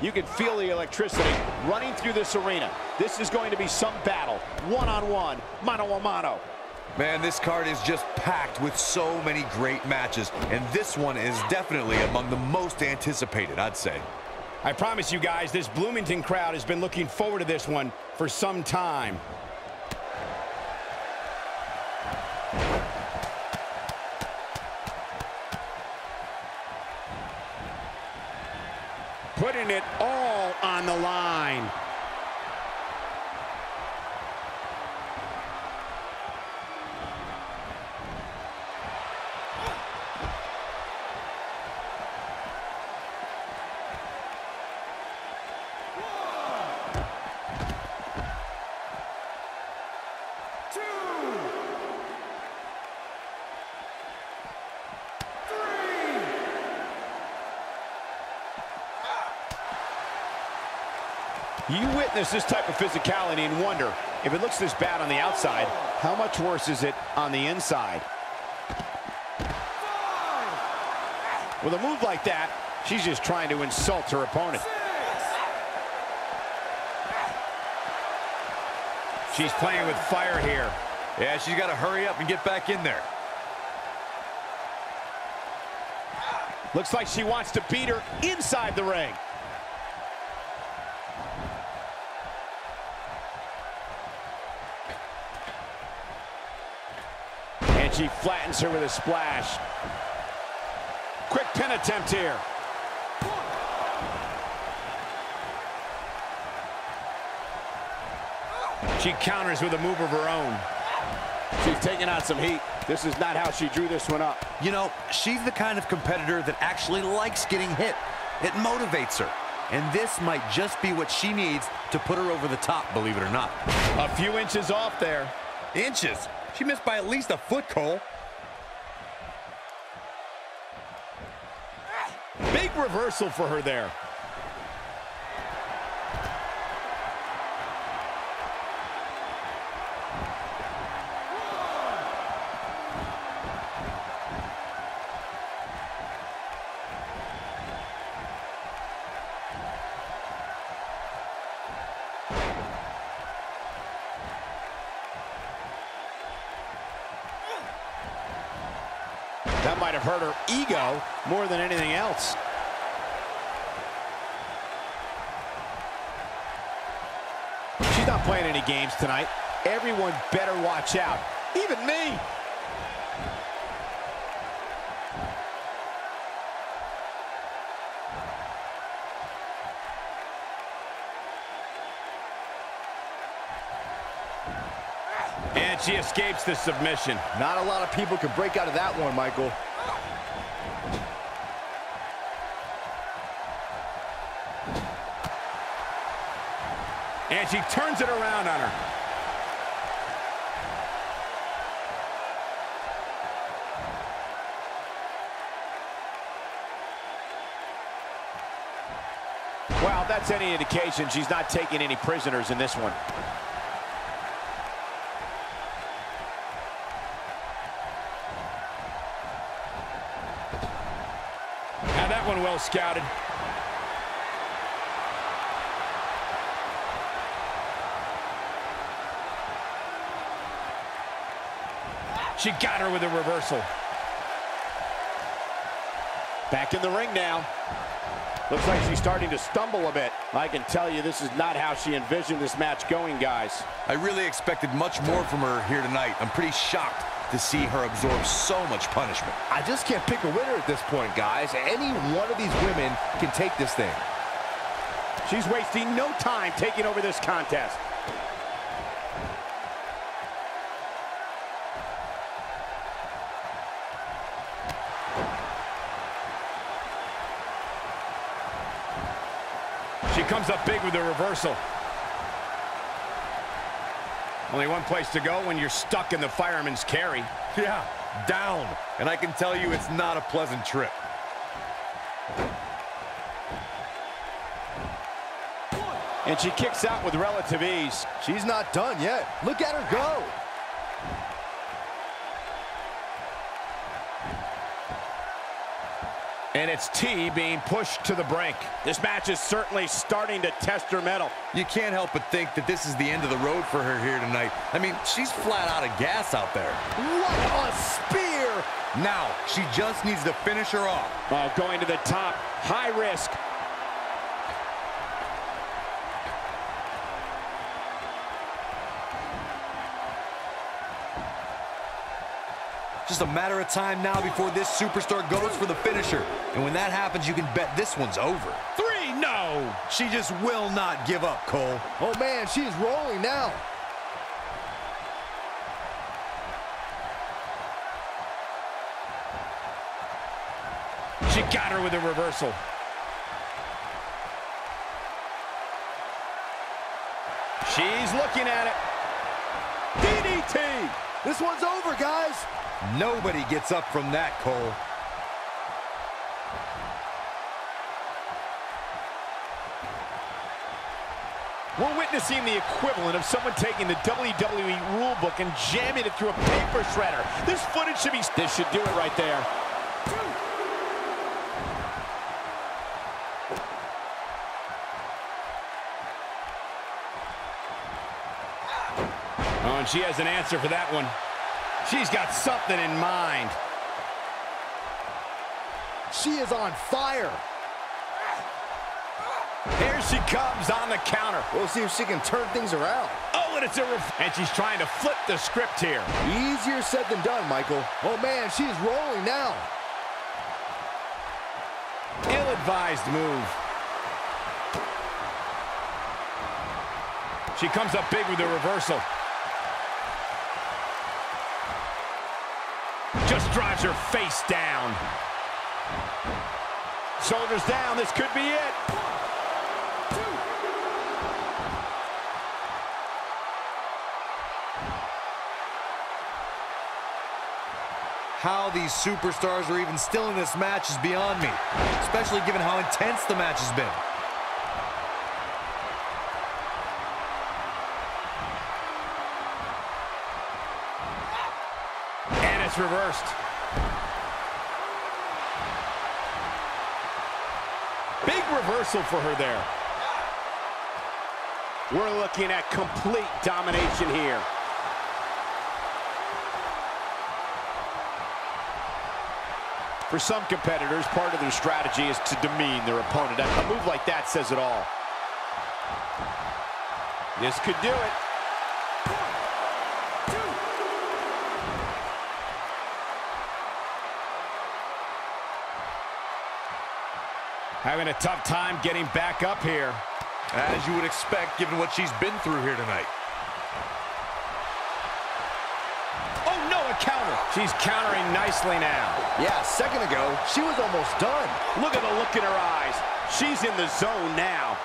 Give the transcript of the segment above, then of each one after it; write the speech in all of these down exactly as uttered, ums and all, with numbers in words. You can feel the electricity running through this arena. This is going to be some battle, one-on-one, mano-a-mano. Man, this card is just packed with so many great matches, and this one is definitely among the most anticipated, I'd say. I promise you guys, this Bloomington crowd has been looking forward to this one for some time. Putting it all on the line. You witness this type of physicality and wonder, if it looks this bad on the outside, how much worse is it on the inside? With a move like that, she's just trying to insult her opponent. She's playing with fire here. Yeah, she's got to hurry up and get back in there. Looks like she wants to beat her inside the ring. She flattens her with a splash. Quick pin attempt here. She counters with a move of her own. She's taking out some heat. This is not how she drew this one up. You know, she's the kind of competitor that actually likes getting hit. It motivates her. And this might just be what she needs to put her over the top, believe it or not. A few inches off there. Inches? She missed by at least a foot, Cole. Big reversal for her there. That might have hurt her ego more than anything else. She's not playing any games tonight. Everyone better watch out, even me. And she escapes the submission. Not a lot of people can break out of that one, Michael. And she turns it around on her. Well, if that's any indication, she's not taking any prisoners in this one. That one well scouted. She got her with a reversal. Back in the ring now. Looks like she's starting to stumble a bit. I can tell you this is not how she envisioned this match going, guys. I really expected much more from her here tonight. I'm pretty shocked to see her absorb so much punishment. I just can't pick a winner at this point, guys. Any one of these women can take this thing. She's wasting no time taking over this contest. She comes up big with a reversal. Only one place to go when you're stuck in the fireman's carry. Yeah, down. And I can tell you it's not a pleasant trip. And she kicks out with relative ease. She's not done yet. Look at her go. And it's T being pushed to the brink. This match is certainly starting to test her mettle. You can't help but think that this is the end of the road for her here tonight. I mean, she's flat out of gas out there. What a spear! Now, she just needs to finish her off. Oh, going to the top. High risk. Just a matter of time now before this superstar goes for the finisher. And when that happens, you can bet this one's over. Three, no! She just will not give up, Cole. Oh, man, she's rolling now. She got her with a reversal. She's looking at it. D D T! This one's over, guys. Nobody gets up from that, Cole. We're witnessing the equivalent of someone taking the W W E rulebook and jamming it through a paper shredder. This footage should be... This should do it right there. Oh, and she has an answer for that one. She's got something in mind. She is on fire. Here she comes on the counter. We'll see if she can turn things around. Oh, and it's a ref- And she's trying to flip the script here. Easier said than done, Michael. Oh, man, she's rolling now. Ill-advised move. She comes up big with the reversal. Just drives her face down. Shoulders down, this could be it. Two. How these superstars are even still in this match is beyond me, especially given how intense the match has been. Reversed. Big reversal for her there. We're looking at complete domination here. For some competitors, part of their strategy is to demean their opponent. A move like that says it all. This could do it. Having a tough time getting back up here. As you would expect, given what she's been through here tonight. Oh, no, a counter. She's countering nicely now. Yeah, a second ago, she was almost done. Look at the look in her eyes. She's in the zone now.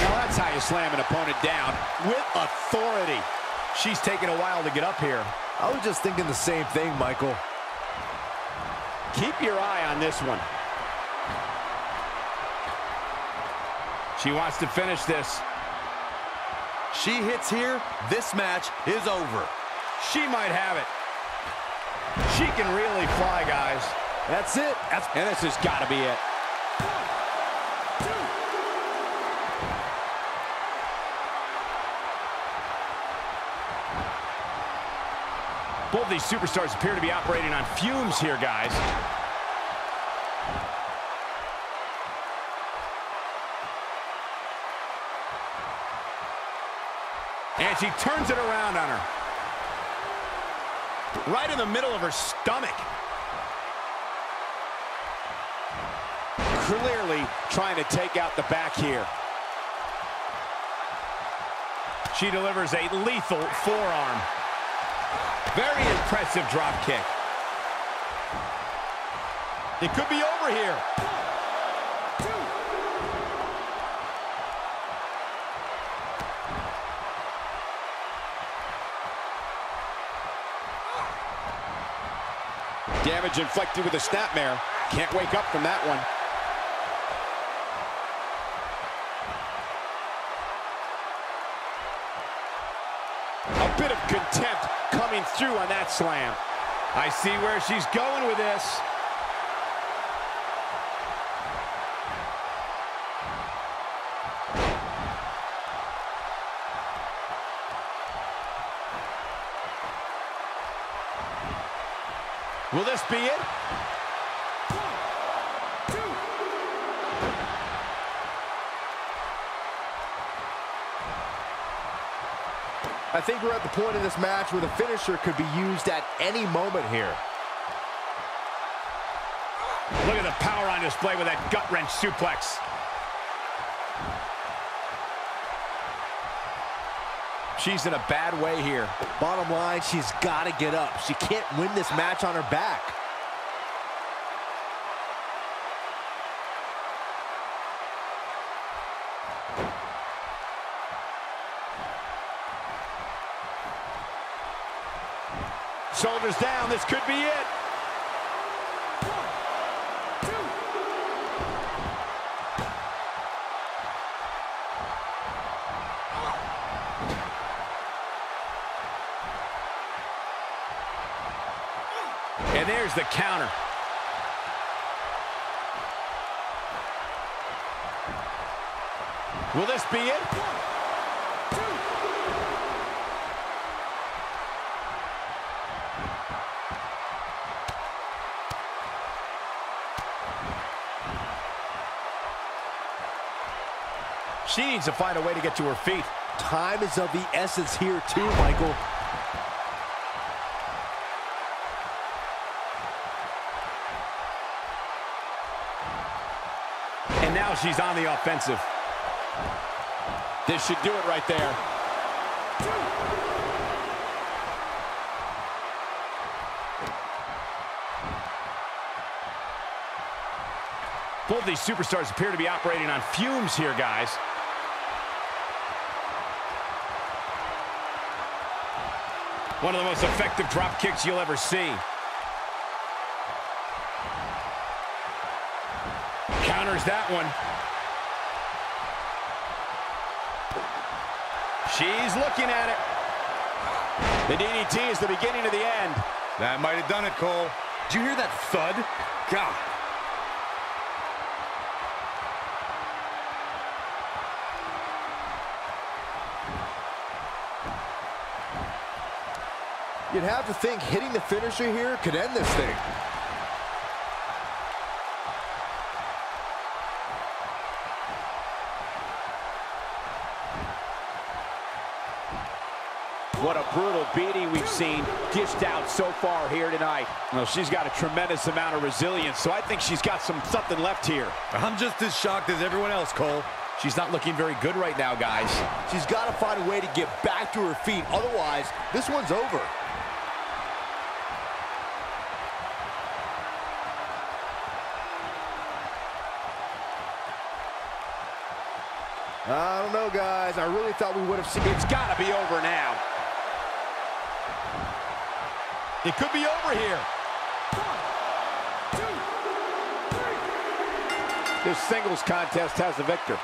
Now, that's how you slam an opponent down, with authority. She's taking a while to get up here. I was just thinking the same thing, Michael. Keep your eye on this one. She wants to finish this. She hits here, this match is over. She might have it. She can really fly, guys. That's it. That's, and this has got to be it. One, two. Both of these superstars appear to be operating on fumes here, guys. And she turns it around on her. Right in the middle of her stomach. Clearly trying to take out the back here. She delivers a lethal forearm. Very impressive drop kick. It could be over here. Damage inflicted with a snapmare. Can't wake up from that one. A bit of contempt coming through on that slam. I see where she's going with this. Will this be it? I think we're at the point in this match where the finisher could be used at any moment here. Look at the power on display with that gut-wrench suplex. She's in a bad way here. Bottom line, she's got to get up. She can't win this match on her back. Shoulders down, this could be it. And there's the counter. Will this be it? She needs to find a way to get to her feet. Time is of the essence here too, Michael. And now she's on the offensive. This should do it right there. Both of these superstars appear to be operating on fumes here, guys. One of the most effective drop kicks you'll ever see. Counters that one. She's looking at it. The D D T is the beginning of the end. That might have done it, Cole. Did you hear that thud? God. You'd have to think hitting the finisher here could end this thing. What a brutal beating we've seen dished out so far here tonight. Well, she's got a tremendous amount of resilience, so I think she's got some something left here. I'm just as shocked as everyone else, Cole. She's not looking very good right now, guys. She's got to find a way to get back to her feet. Otherwise, this one's over. I don't know, guys. I really thought we would have seen it. It's got to be over now. It could be over here. One, two, three. This singles contest has the victor.